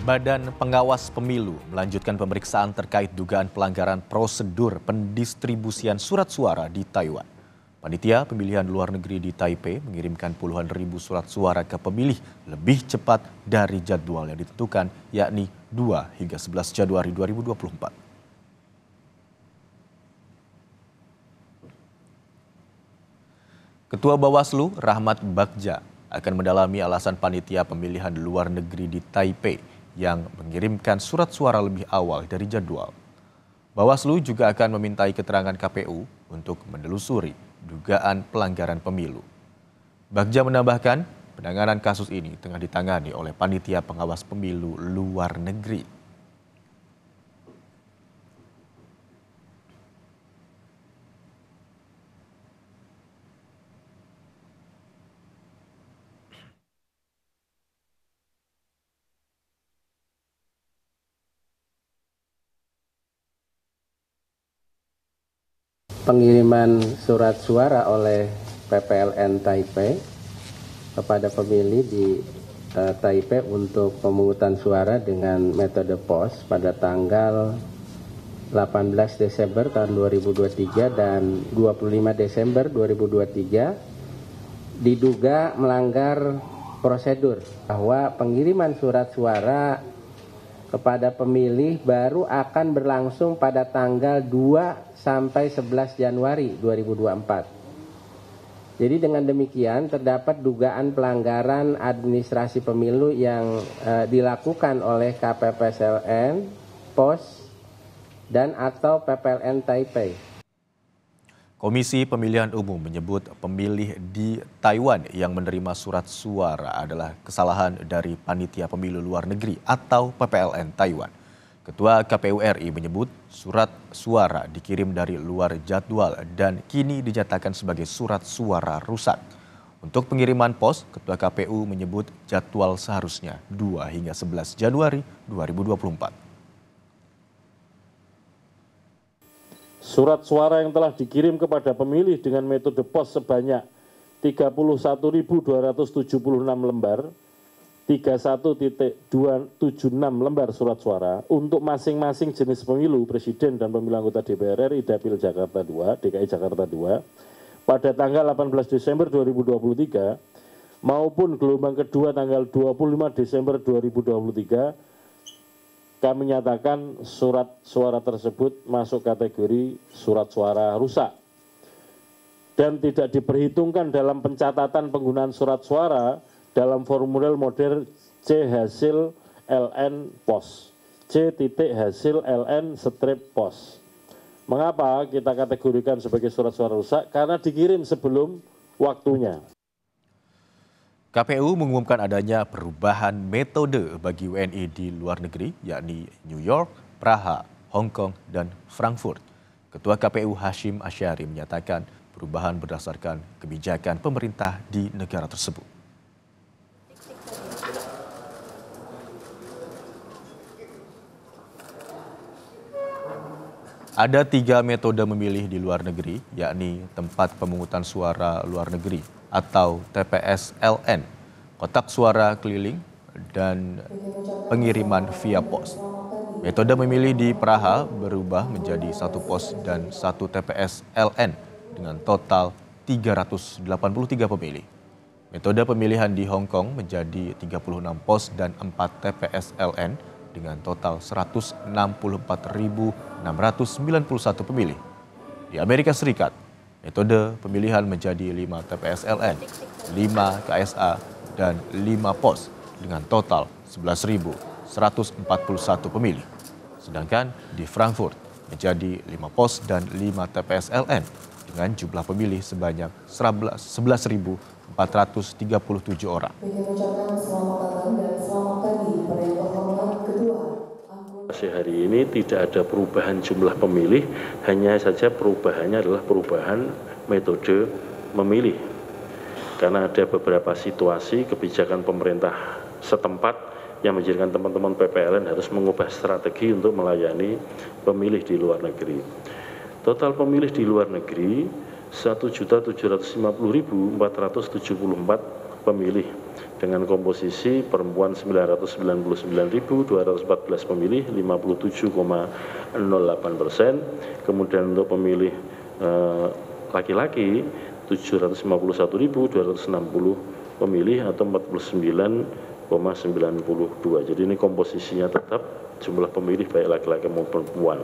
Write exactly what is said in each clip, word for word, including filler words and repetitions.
Badan Pengawas Pemilu melanjutkan pemeriksaan terkait dugaan pelanggaran prosedur pendistribusian surat suara di Taiwan. Panitia Pemilihan Luar Negeri di Taipei mengirimkan puluhan ribu surat suara ke pemilih lebih cepat dari jadwal yang ditentukan, yakni dua hingga sebelas Januari dua ribu dua puluh empat. Ketua Bawaslu Rahmat Bagja akan mendalami alasan Panitia Pemilihan Luar Negeri di Taipei yang mengirimkan surat suara lebih awal dari jadwal. Bawaslu juga akan memintai keterangan K P U untuk menelusuri dugaan pelanggaran pemilu. Bagja menambahkan, penanganan kasus ini tengah ditangani oleh Panitia Pengawas Pemilu Luar Negeri. Pengiriman surat suara oleh P P L N Taipei kepada pemilih di uh, Taipei untuk pemungutan suara dengan metode pos pada tanggal delapan belas Desember tahun dua ribu dua puluh tiga dan dua puluh lima Desember dua ribu dua puluh tiga diduga melanggar prosedur bahwa pengiriman surat suara kepada pemilih baru akan berlangsung pada tanggal dua sampai sebelas Januari dua ribu dua puluh empat. Jadi dengan demikian terdapat dugaan pelanggaran administrasi pemilu yang e, dilakukan oleh K P P S L N, P O S, dan atau P P L N Taipei. Komisi Pemilihan Umum menyebut pemilih di Taiwan yang menerima surat suara adalah kesalahan dari Panitia Pemilu Luar Negeri atau P P L N Taiwan. Ketua K P U R I menyebut surat suara dikirim dari luar jadwal dan kini dinyatakan sebagai surat suara rusak. Untuk pengiriman pos, Ketua K P U menyebut jadwal seharusnya dua hingga sebelas Januari dua ribu dua puluh empat. Surat suara yang telah dikirim kepada pemilih dengan metode pos sebanyak tiga puluh satu ribu dua ratus tujuh puluh enam lembar, tiga puluh satu ribu dua ratus tujuh puluh enam lembar surat suara untuk masing-masing jenis pemilu Presiden dan pemilu anggota D P R R I, DAPIL Jakarta dua, D K I Jakarta dua, pada tanggal delapan belas Desember dua ribu dua puluh tiga maupun gelombang kedua tanggal dua puluh lima Desember dua ribu dua puluh tiga. Kami nyatakan surat suara tersebut masuk kategori surat suara rusak dan tidak diperhitungkan dalam pencatatan penggunaan surat suara dalam formulir model C hasil L N pos, C titik hasil L N strip pos. Mengapa kita kategorikan sebagai surat suara rusak? Karena dikirim sebelum waktunya. K P U mengumumkan adanya perubahan metode bagi W N I di luar negeri, yakni New York, Praha, Hong Kong, dan Frankfurt. Ketua K P U Hasyim Asy'ari menyatakan perubahan berdasarkan kebijakan pemerintah di negara tersebut. Ada tiga metode memilih di luar negeri, yakni tempat pemungutan suara luar negeri, atau T P S L N, kotak suara keliling, dan pengiriman via pos. Metode memilih di Praha berubah menjadi satu pos dan satu T P S L N dengan total tiga ratus delapan puluh tiga pemilih. Metode pemilihan di Hong Kong menjadi tiga puluh enam pos dan empat T P S L N dengan total seratus enam puluh empat ribu enam ratus sembilan puluh satu pemilih. Di Amerika Serikat, metode pemilihan menjadi lima T P S L N, lima K S A, dan lima pos dengan total sebelas ribu seratus empat puluh satu pemilih. Sedangkan di Frankfurt menjadi lima pos dan lima T P S L N dengan jumlah pemilih sebanyak sebelas ribu empat ratus tiga puluh tujuh orang. Hari ini tidak ada perubahan jumlah pemilih, hanya saja perubahannya adalah perubahan metode memilih. Karena ada beberapa situasi kebijakan pemerintah setempat yang menjadikan teman-teman P P L N harus mengubah strategi untuk melayani pemilih di luar negeri. Total pemilih di luar negeri satu juta tujuh ratus lima puluh ribu empat ratus tujuh puluh empat pemilih dengan komposisi perempuan sembilan ratus sembilan puluh sembilan ribu dua ratus empat belas pemilih, lima puluh tujuh koma nol delapan persen. Kemudian untuk pemilih laki-laki, eh, tujuh ratus lima puluh satu ribu dua ratus enam puluh pemilih atau empat puluh sembilan koma sembilan puluh dua. Jadi ini komposisinya tetap jumlah pemilih baik laki-laki maupun perempuan.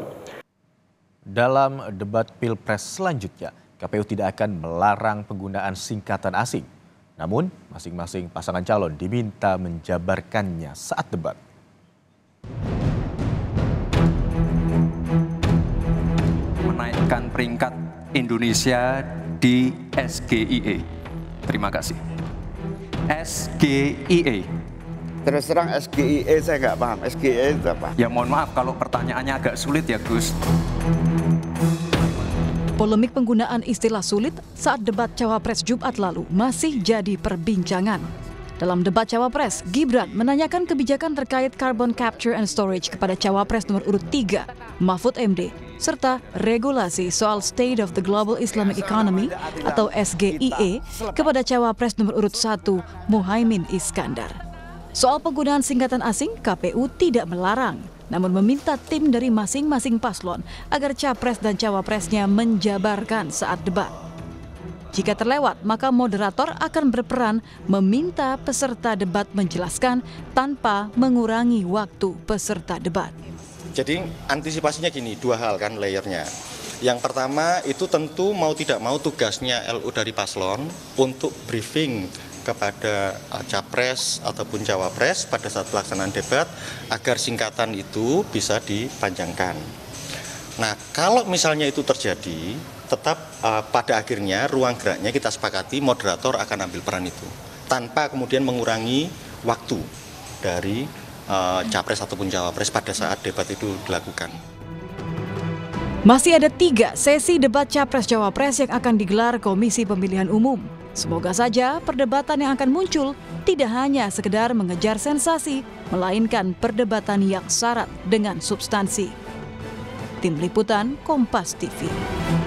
Dalam debat Pilpres selanjutnya, K P U tidak akan melarang penggunaan singkatan asing. Namun, masing-masing pasangan calon diminta menjabarkannya saat debat. Menaikkan peringkat Indonesia di S G I E. Terima kasih. S G I E. Terus terang S G I E saya nggak paham. S G I E itu apa? Ya mohon maaf kalau pertanyaannya agak sulit ya, Gus. Polemik penggunaan istilah sulit saat debat Cawapres Jumat lalu masih jadi perbincangan. Dalam debat Cawapres, Gibran menanyakan kebijakan terkait carbon capture and storage kepada Cawapres nomor urut tiga, Mahfud M D, serta regulasi soal State of the Global Islamic Economy atau S G I E kepada Cawapres nomor urut satu, Muhaimin Iskandar. Soal penggunaan singkatan asing, K P U tidak melarang, namun meminta tim dari masing-masing paslon agar capres dan cawapresnya menjabarkan saat debat. Jika terlewat, maka moderator akan berperan meminta peserta debat menjelaskan tanpa mengurangi waktu peserta debat. Jadi antisipasinya gini, dua hal kan layernya. Yang pertama itu tentu mau tidak mau tugasnya L U dari paslon untuk briefing kepada capres ataupun cawapres pada saat pelaksanaan debat agar singkatan itu bisa dipanjangkan. Nah, kalau misalnya itu terjadi, tetap uh, pada akhirnya ruang geraknya kita sepakati moderator akan ambil peran itu tanpa kemudian mengurangi waktu dari uh, capres ataupun cawapres pada saat debat itu dilakukan. Masih ada tiga sesi debat capres-cawapres yang akan digelar Komisi Pemilihan Umum. Semoga saja perdebatan yang akan muncul tidak hanya sekedar mengejar sensasi, melainkan perdebatan yang syarat dengan substansi. Tim Liputan Kompas T V.